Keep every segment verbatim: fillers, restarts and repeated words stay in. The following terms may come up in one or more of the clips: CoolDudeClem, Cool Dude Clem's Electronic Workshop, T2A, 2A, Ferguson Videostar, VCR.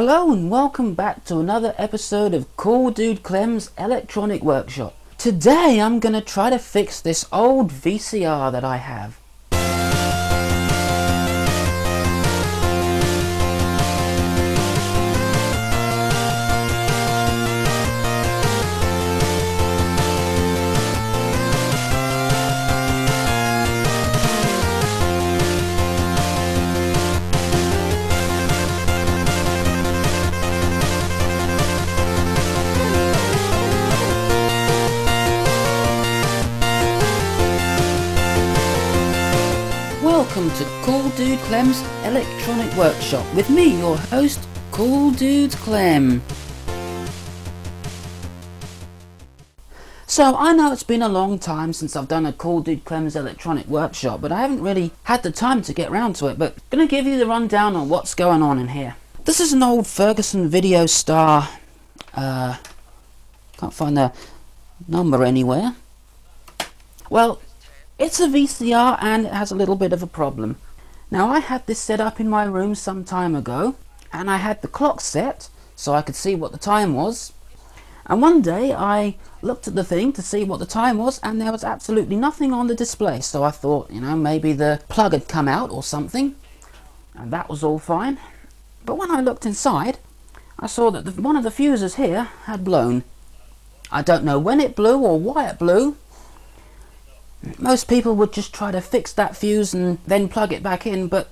Hello and welcome back to another episode of CoolDudeClem's Electronic Workshop. Today I'm gonna try to fix this old V C R that I have. Welcome to CoolDudeClem's Electronic Workshop with me, your host, CoolDudeClem. So I know it's been a long time since I've done a CoolDudeClem's Electronic Workshop, but I haven't really had the time to get round to it, but I'm gonna give you the rundown on what's going on in here. This is an old Ferguson Videostar, uh, can't find the number anywhere. Well, it's a V C R and it has a little bit of a problem. Now I had this set up in my room some time ago and I had the clock set so I could see what the time was, and one day I looked at the thing to see what the time was and there was absolutely nothing on the display, so I thought, you know, maybe the plug had come out or something, and that was all fine. But when I looked inside I saw that the, one of the fuses here had blown. I don't know when it blew or why it blew. Most people would just try to fix that fuse and then plug it back in, but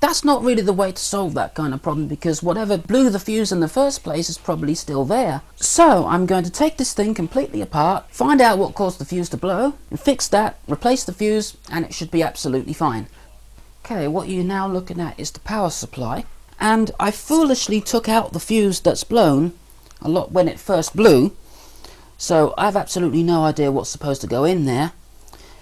that's not really the way to solve that kind of problem, because whatever blew the fuse in the first place is probably still there. So I'm going to take this thing completely apart, find out what caused the fuse to blow, and fix that, replace the fuse, and it should be absolutely fine. Okay, what you're now looking at is the power supply, and I foolishly took out the fuse that's blown a lot when it first blew, so I have absolutely no idea what's supposed to go in there.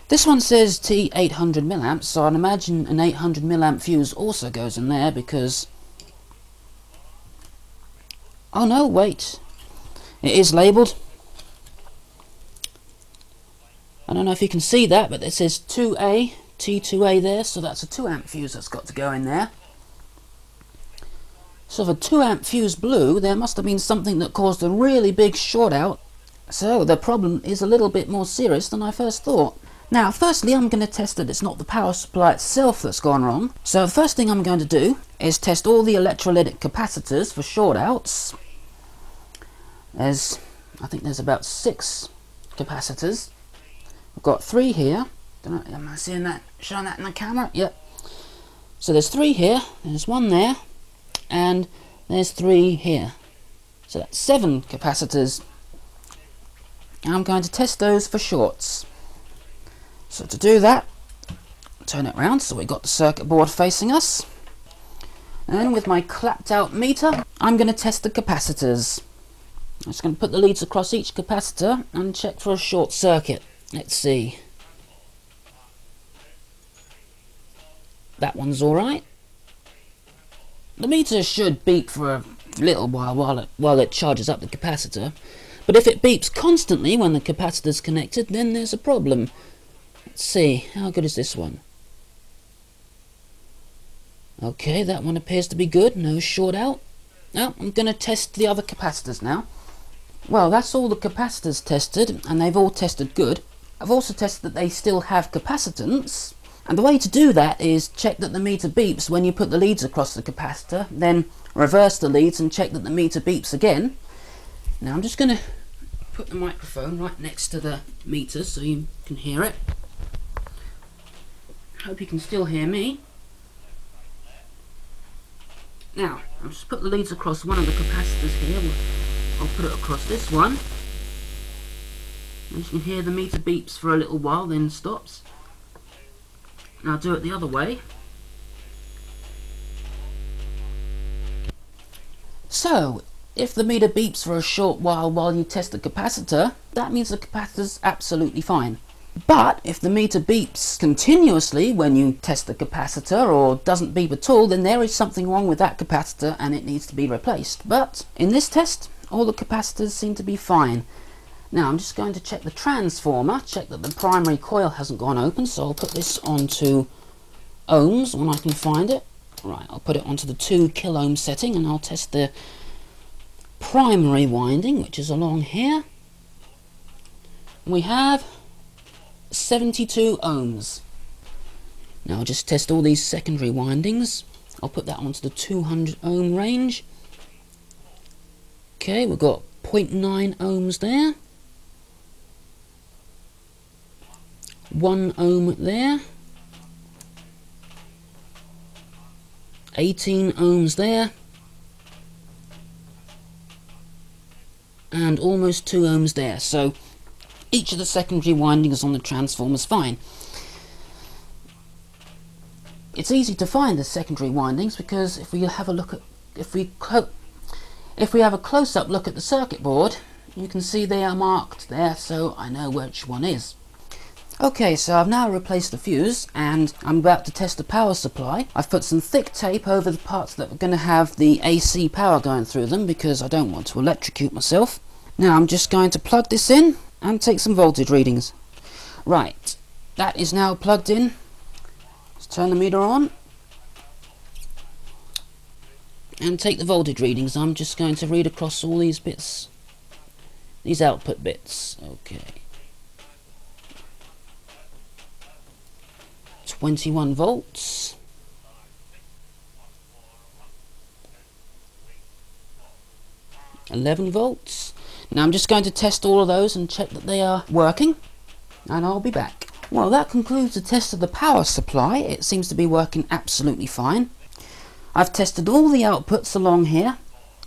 This one says T eight hundred milliamps, so I'd imagine an eight hundred milliamp fuse also goes in there, because... oh no, wait. It is labelled. I don't know if you can see that, but it says two A, T two A there, so that's a two amp fuse that's got to go in there. So if a two amp fuse blew, there must have been something that caused a really big short out. So the problem is a little bit more serious than I first thought. Now firstly I'm going to test that it's not the power supply itself that's gone wrong. So the first thing I'm going to do is test all the electrolytic capacitors for short outs. There's, I think there's about six capacitors. I've got three here. Don't know, am I seeing that, showing that in the camera? Yep. So there's three here, there's one there, and there's three here. So that's seven capacitors. And I'm going to test those for shorts. So to do that, turn it round so we got the circuit board facing us, and then with my clapped out meter I'm going to test the capacitors. I'm just going to put the leads across each capacitor and check for a short circuit. Let's see. That one's alright. The meter should beep for a little while while it, while it charges up the capacitor, but if it beeps constantly when the capacitor's connected, then there's a problem. Let's see, how good is this one? Okay, that one appears to be good, no short out. Now, I'm going to test the other capacitors now. Well, that's all the capacitors tested, and they've all tested good. I've also tested that they still have capacitance, and the way to do that is check that the meter beeps when you put the leads across the capacitor, then reverse the leads and check that the meter beeps again. Now, I'm just going to put the microphone right next to the meter so you can hear it. Hope you can still hear me. Now, I'll just put the leads across one of the capacitors here. I'll put it across this one. And you can hear the meter beeps for a little while, then stops. Now I'll do it the other way. So, if the meter beeps for a short while while you test the capacitor, that means the capacitor's absolutely fine. But if the meter beeps continuously when you test the capacitor, or doesn't beep at all, then there is something wrong with that capacitor and it needs to be replaced. But in this test, all the capacitors seem to be fine. Now I'm just going to check the transformer, check that the primary coil hasn't gone open, so I'll put this onto ohms when I can find it. Right, I'll put it onto the two kilo ohm setting and I'll test the primary winding, which is along here. We have seventy-two ohms. Now I'll just test all these secondary windings. I'll put that onto the two hundred ohm range. Okay, we've got zero point nine ohms there. one ohm there. eighteen ohms there. And almost two ohms there. So each of the secondary windings on the transformer is fine. It's easy to find the secondary windings because if we have a look at, if we if we have a close-up look at the circuit board, you can see they are marked there, so I know which one is. Okay, so I've now replaced the fuse and I'm about to test the power supply. I've put some thick tape over the parts that are going to have the A C power going through them because I don't want to electrocute myself. Now I'm just going to plug this in and take some voltage readings. Right, that is now plugged in. Let's turn the meter on and take the voltage readings. I'm just going to read across all these bits, these output bits. Okay, twenty-one volts, eleven volts. Now I'm just going to test all of those and check that they are working, and I'll be back. Well, that concludes the test of the power supply. It seems to be working absolutely fine. I've tested all the outputs along here,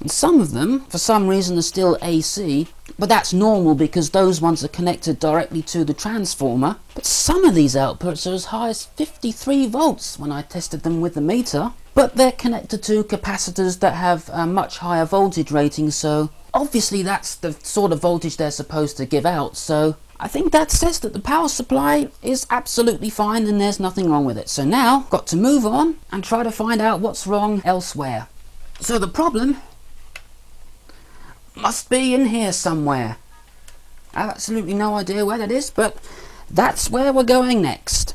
and some of them for some reason are still A C, but that's normal because those ones are connected directly to the transformer. But some of these outputs are as high as fifty-three volts when I tested them with the meter, but they're connected to capacitors that have a much higher voltage rating, so obviously that's the sort of voltage they're supposed to give out. So I think that says that the power supply is absolutely fine and there's nothing wrong with it. So now got to move on and try to find out what's wrong elsewhere. So the problem must be in here somewhere. I have absolutely no idea where that is, but that's where we're going next.